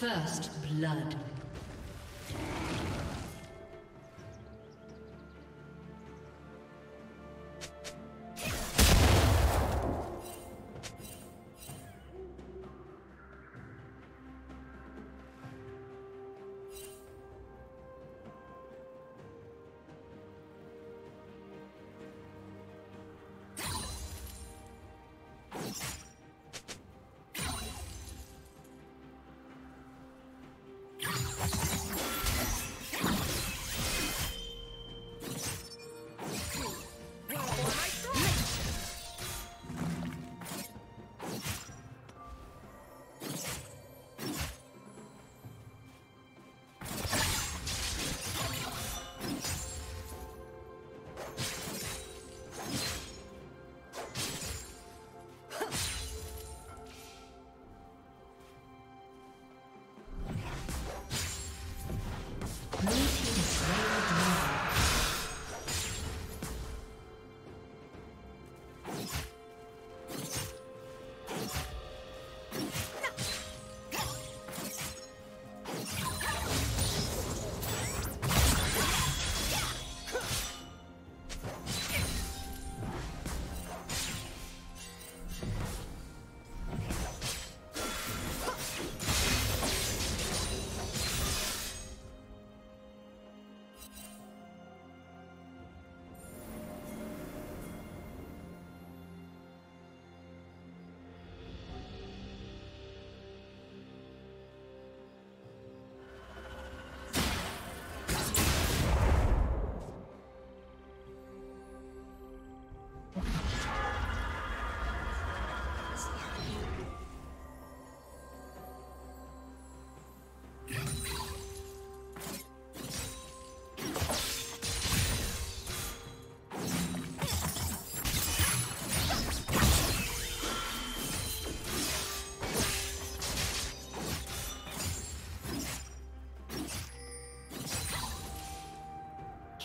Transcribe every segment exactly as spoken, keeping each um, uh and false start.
First blood.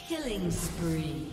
Killing spree.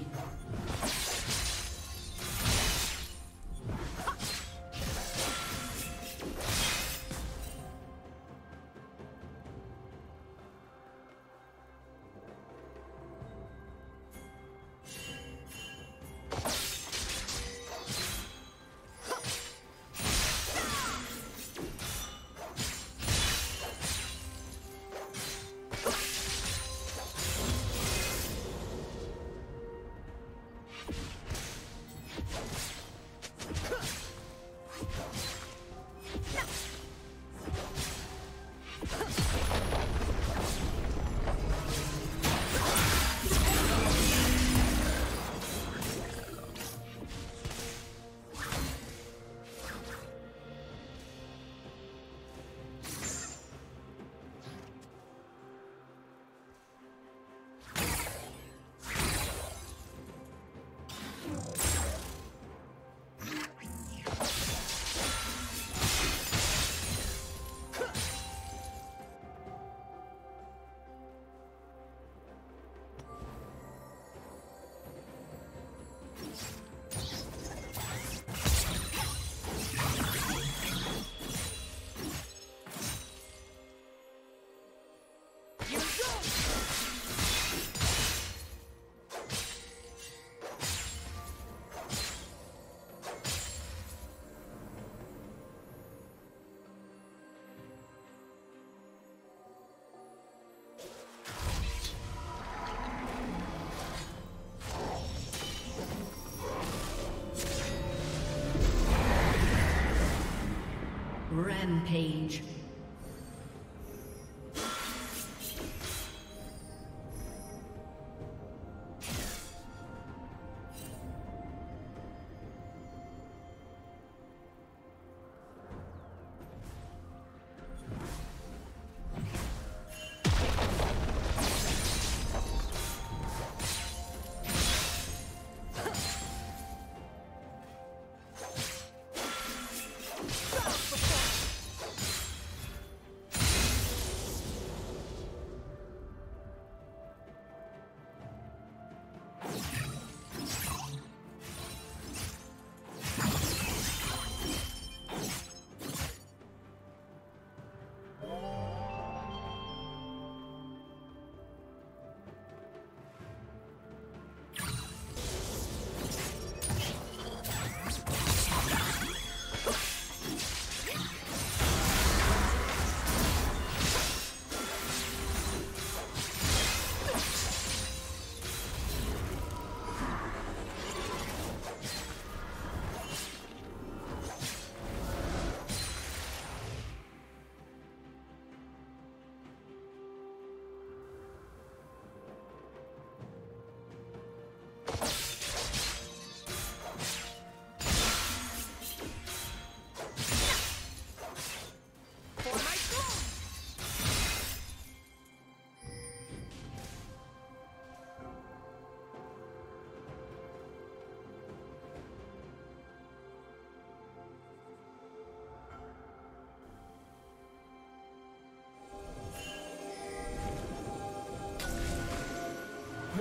Rampage.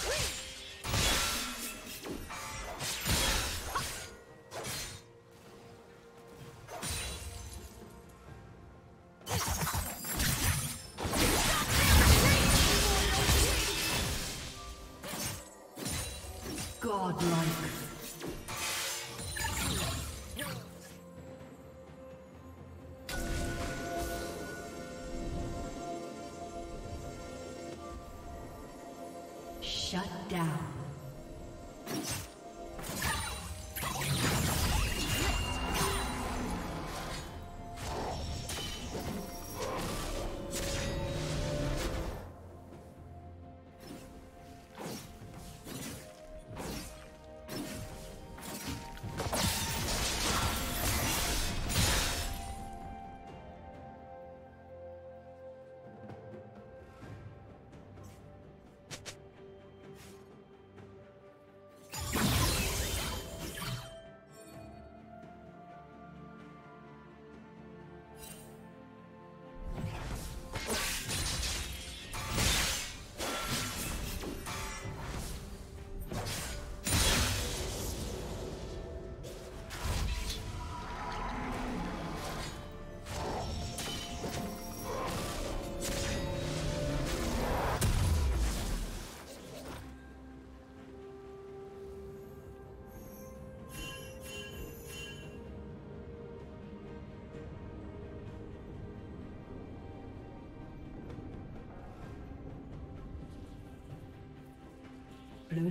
Queen! Shut down. Blue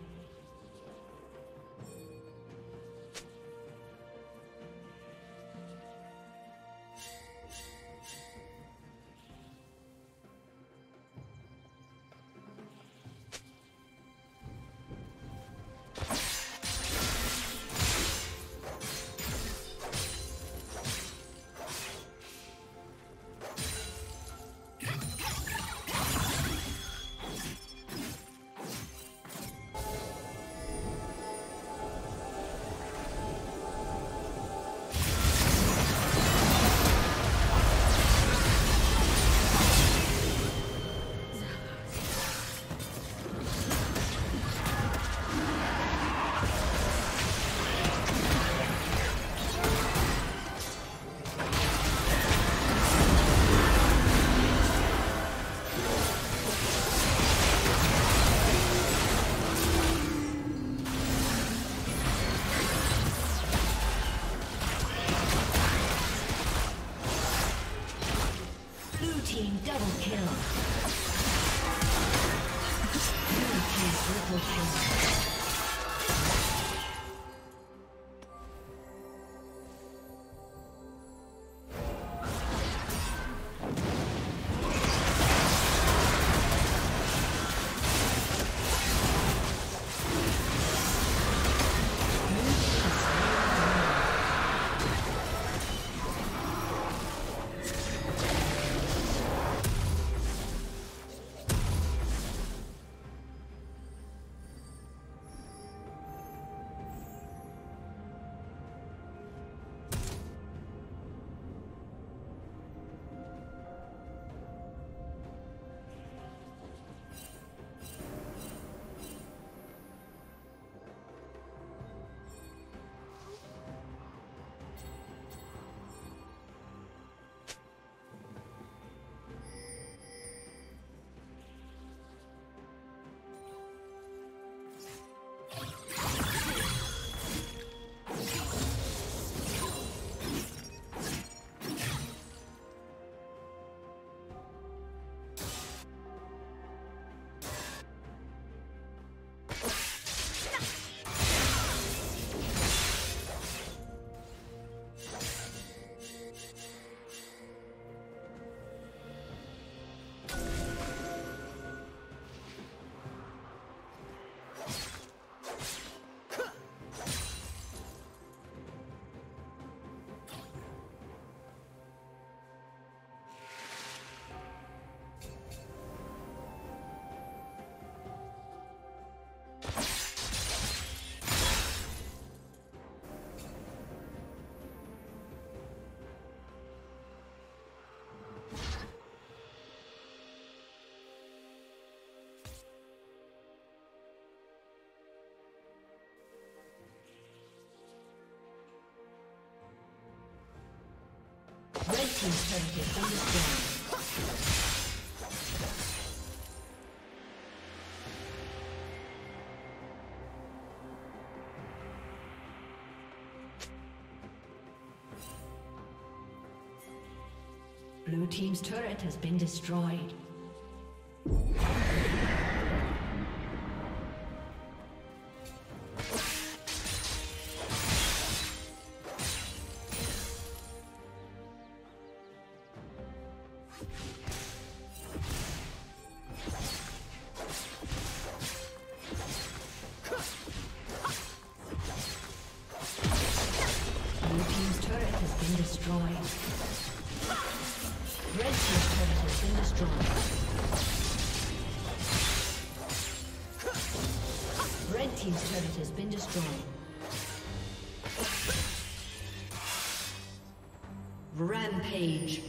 team double kill. Blue team triple kill. Red team's turn to get understand. Blue team's turret has been destroyed. Team's turret has been destroyed. Rampage.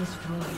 Destroyed.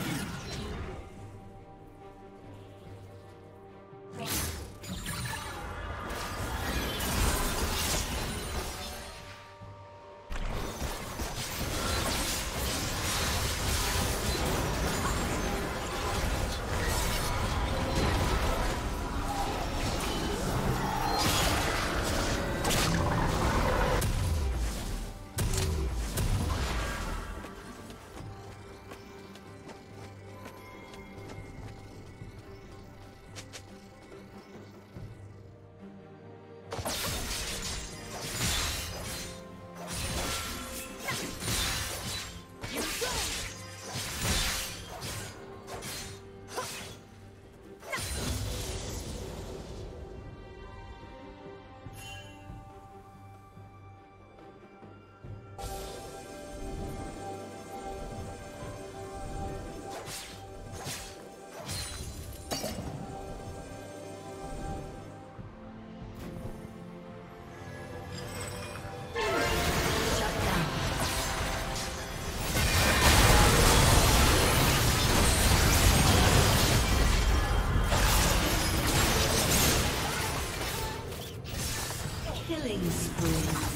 Killing spree.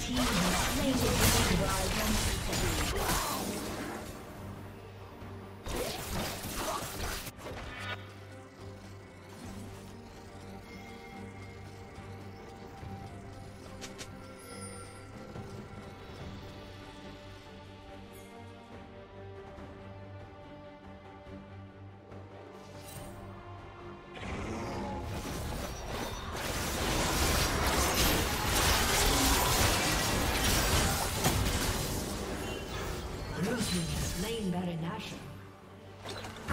Team has slain the slain Baron Nashor.